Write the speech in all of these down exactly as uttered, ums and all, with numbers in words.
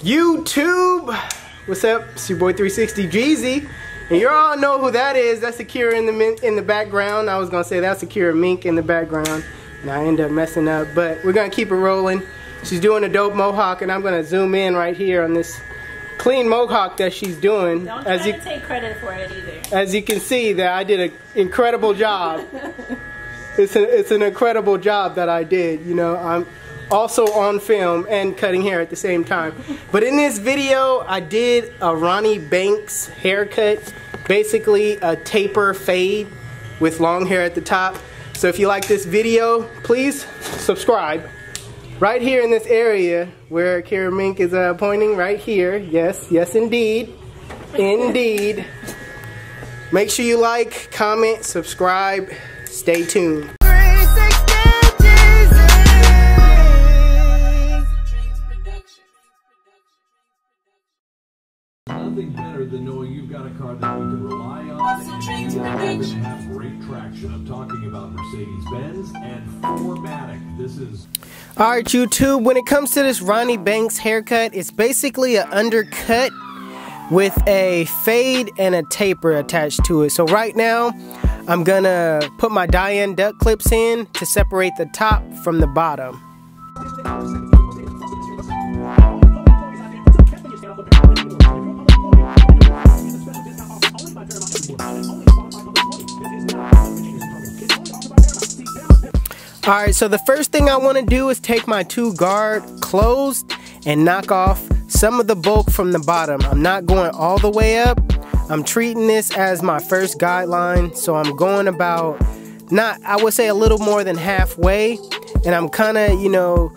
YouTube, what's up? It's your boy three sixty Jeezy, and you all know who that is. That's Shakira in the in the background. I was gonna say that's Shakira Mink in the background, and I end up messing up. But we're gonna keep it rolling. She's doing a dope mohawk, and I'm gonna zoom in right here on this clean mohawk that she's doing. Don't try as you, to take credit for it either. As you can see, that I did an incredible job. It's an, it's an incredible job that I did. You know, I'm also on film and cutting hair at the same time. But in this video, I did a Ronnie Banks haircut, basically a taper fade with long hair at the top. So if you like this video, please subscribe. Right here in this area where Kara Mink is uh, pointing, right here. Yes, yes indeed, indeed. Make sure you like, comment, subscribe, stay tuned. Nothing better than knowing you've got a car that we can rely on and that have great traction. I'm talking about Mercedes Benz and Four Matic. This is... Alright YouTube, when it comes to this Ronnie Banks haircut, it's basically an undercut with a fade and a taper attached to it. So right now, I'm gonna put my Diane Duck clips in to separate the top from the bottom. Alright, so the first thing I want to do is take my two guard closed and knock off some of the bulk from the bottom. I'm not going all the way up. I'm treating this as my first guideline, so I'm going about, not, I would say a little more than halfway, and I'm kind of, you know,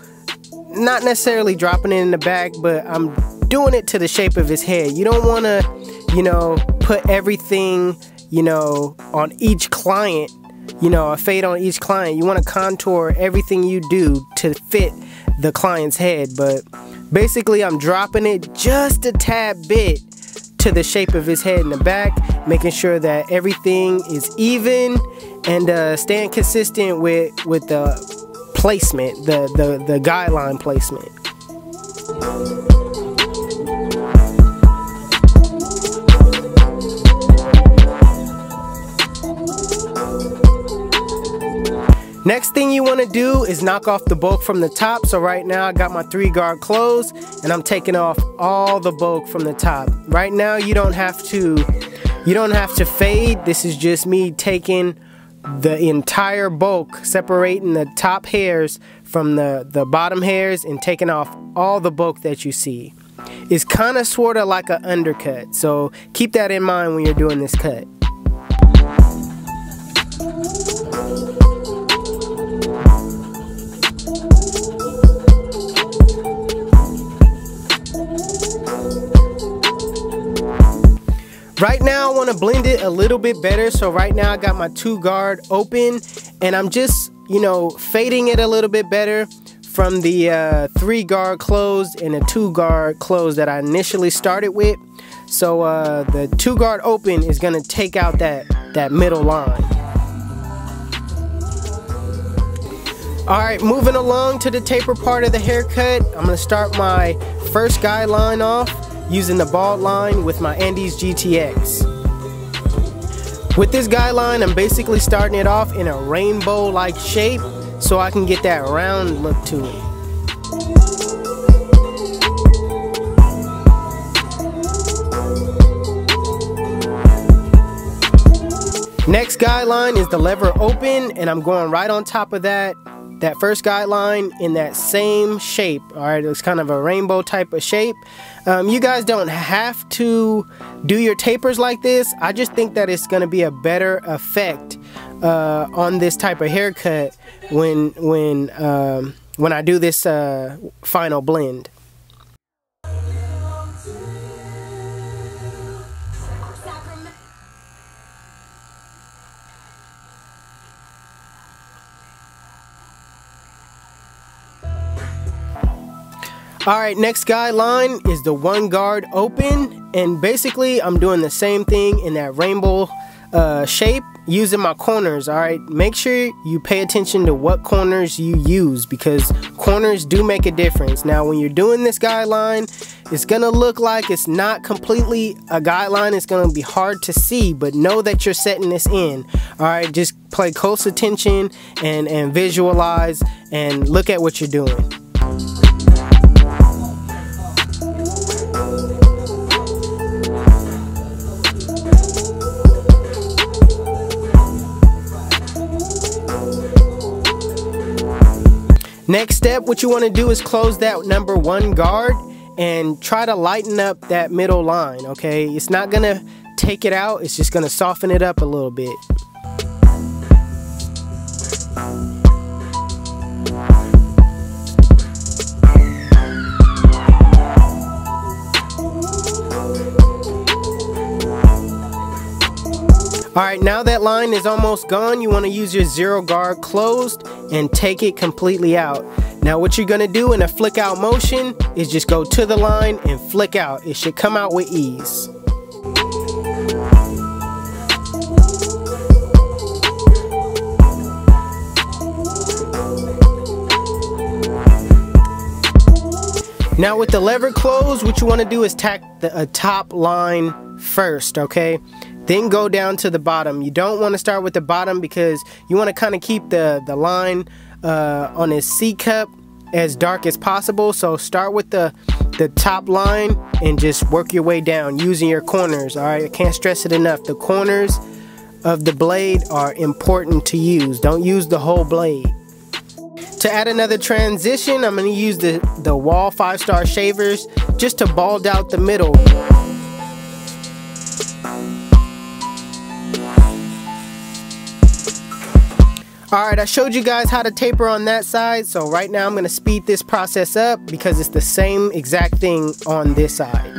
not necessarily dropping it in the back, but I'm doing it to the shape of his head. You don't want to, you know, put everything, you know, on each client. You know, a fade on each client. You want to contour everything you do to fit the client's head, but basically I'm dropping it just a tad bit to the shape of his head in the back, making sure that everything is even and uh, staying consistent with with the placement, the the, the guideline placement. Next thing you want to do is knock off the bulk from the top. So right now I got my three guard closed and I'm taking off all the bulk from the top. Right now you don't have to, you don't have to fade. This is just me taking the entire bulk, separating the top hairs from the, the bottom hairs and taking off all the bulk that you see. It's kind of sort of like an undercut. So keep that in mind when you're doing this cut. Right now I want to blend it a little bit better, so right now I got my two guard open and I'm just, you know, fading it a little bit better from the uh, three guard closed and the two guard closed that I initially started with. So uh, the two guard open is going to take out that, that middle line. Alright, moving along to the taper part of the haircut, I'm going to start my first guideline off using the bald line with my Andis G T X. With this guideline, I'm basically starting it off in a rainbow-like shape so I can get that round look to it. Next guideline is the lever open, and I'm going right on top of that, that first guideline in that same shape. Alright, it's kind of a rainbow type of shape. Um, you guys don't have to do your tapers like this. I just think that it's going to be a better effect uh, on this type of haircut when when um, when I do this uh, final blend. Alright, next guideline is the one guard open, and basically I'm doing the same thing in that rainbow uh, shape using my corners. Alright, make sure you pay attention to what corners you use because corners do make a difference. Now when you're doing this guideline, it's gonna look like it's not completely a guideline. It's gonna be hard to see, but know that you're setting this in. All right, just play close attention and, and visualize and look at what you're doing. Next step, what you want to do is close that number one guard and try to lighten up that middle line, okay? It's not going to take it out, it's just going to soften it up a little bit. Alright, now that line is almost gone, you want to use your zero guard closed and take it completely out. Now what you're going to do in a flick out motion is just go to the line and flick out. It should come out with ease. Now with the lever closed, what you want to do is tack the uh, top line first, okay? Then go down to the bottom. You don't want to start with the bottom because you want to kind of keep the, the line uh, on his C cup as dark as possible. So start with the, the top line and just work your way down using your corners. All right, I can't stress it enough. The corners of the blade are important to use. Don't use the whole blade. To add another transition, I'm going to use the, the Wahl Five Star shavers just to bald out the middle. Alright, I showed you guys how to taper on that side, so right now I'm going to speed this process up because it's the same exact thing on this side.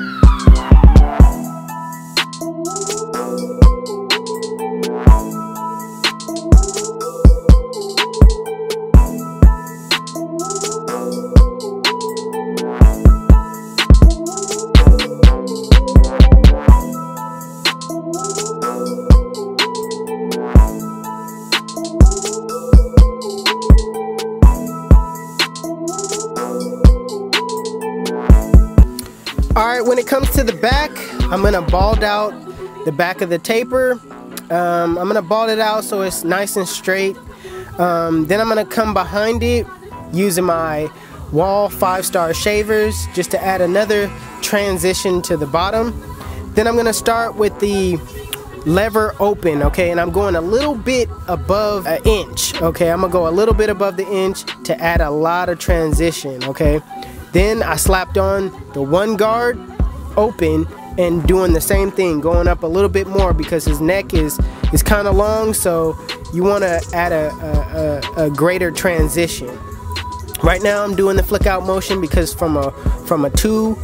Alright, when it comes to the back, I'm going to bald out the back of the taper. Um, I'm going to bald it out so it's nice and straight. Um, then I'm going to come behind it using my Wahl Five Star shavers just to add another transition to the bottom. Then I'm going to start with the lever open, okay, and I'm going a little bit above an inch, okay. I'm going to go a little bit above the inch to add a lot of transition, okay. Then I slapped on the one guard open and doing the same thing, going up a little bit more because his neck is, is kind of long, so you want to add a, a, a, a greater transition. Right now I'm doing the flick out motion because from a, from a two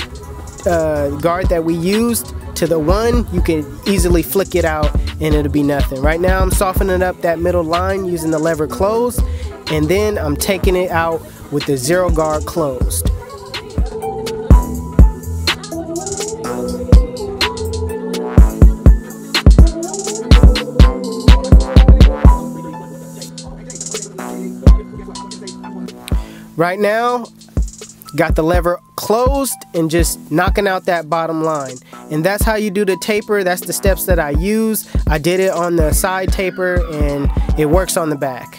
uh, guard that we used to the one, you can easily flick it out and it'll be nothing. Right now I'm softening up that middle line using the lever closed, and then I'm taking it out with the zero guard closed. Right now, got the lever closed and just knocking out that bottom line. And that's how you do the taper. That's the steps that I use. I did it on the side taper and it works on the back.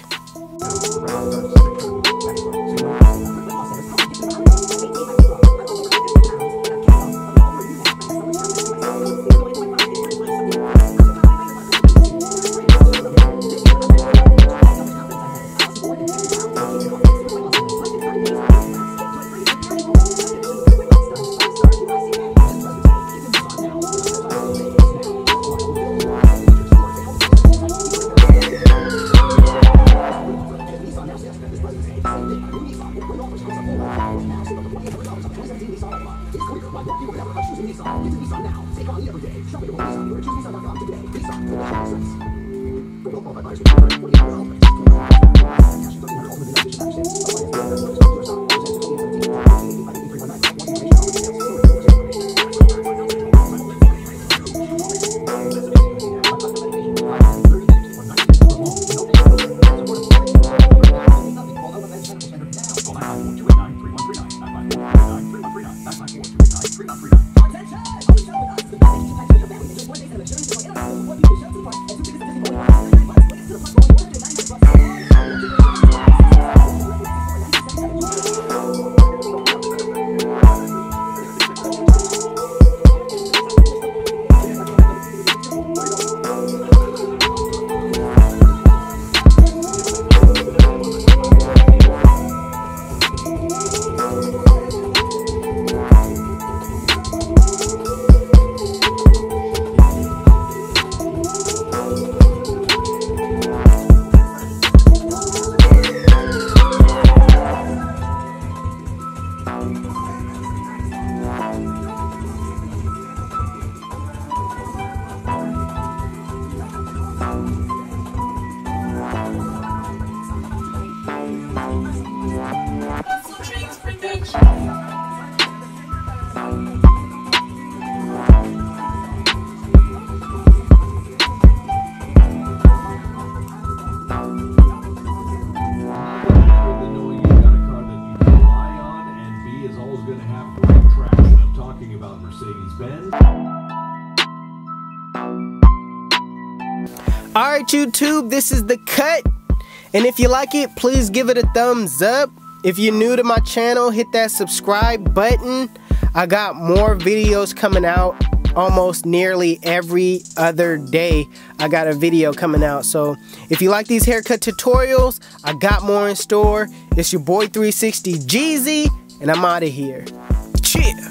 About Mercedes Benz. Alright YouTube, this is The Cut, and if you like it, please give it a thumbs up. If you're new to my channel, hit that subscribe button. I got more videos coming out almost nearly every other day. I got a video coming out, so if you like these haircut tutorials, I got more in store. It's your boy three sixty Jeezy, and I'm out of here. Cheers.